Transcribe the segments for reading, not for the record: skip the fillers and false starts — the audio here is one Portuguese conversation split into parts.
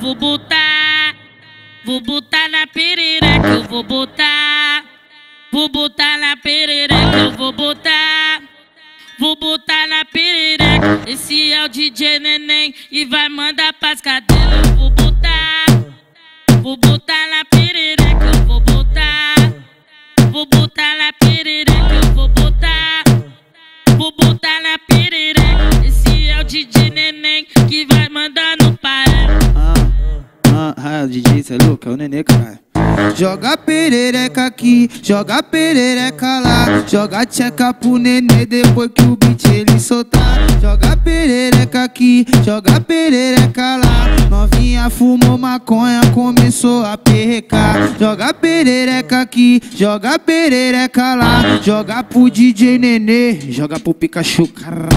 vou botar na perereca, eu vou botar na perereca, eu vou botar na perereca. Esse é o DJ Neném e vai mandar pras cadelas. Eu vou botar na perereca, eu vou botar na perereca, eu vou botar na perereca. Esse é o DJ Neném que vai mandar no pará. DJ, cê é louco, é o Nenê, caralho. Joga perereca aqui, joga perereca lá, joga tcheca pro Nenê depois que o beat ele soltar. Joga perereca aqui, joga perereca lá, novinha fumou maconha, começou a perrecar. Joga perereca aqui, joga perereca lá, joga pro DJ Nenê, joga pro Pikachu, caralho.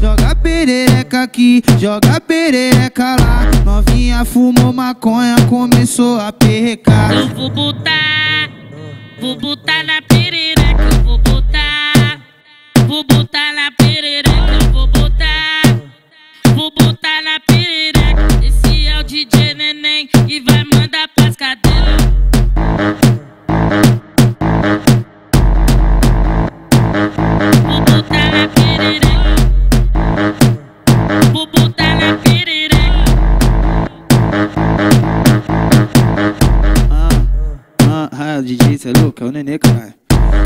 Joga perereca aqui, joga perereca lá, novinha fumou maconha, começou a perrecar. Eu vou botar na perereca, eu vou botar na perereca, eu vou botar na perereca. Esse é o DJ Neném e vai mandar pras cadelas. DJ, cê é louco, é o Nenê, caralho.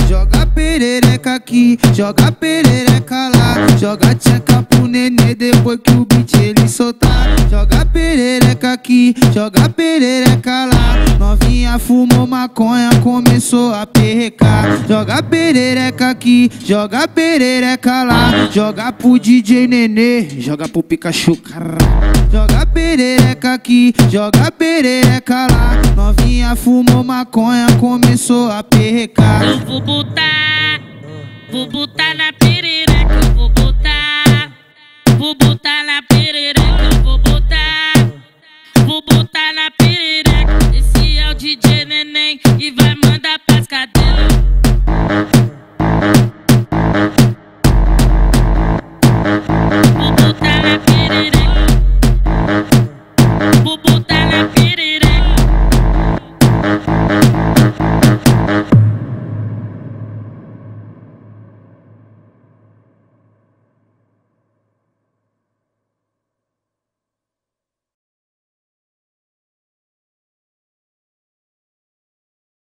Joga perereca aqui, joga perereca lá, joga tcheca pro Nenê depois que o beat ele soltar. Joga perereca aqui, joga perereca lá, novinha fumou maconha, começou a perrecar. Joga perereca aqui, joga perereca lá, joga pro DJ Nenê, joga pro Pikachu, caralho. Joga perereca aqui, joga perereca lá, novinha fumou maconha, começou a perrecar. Eu vou botar na perereca, eu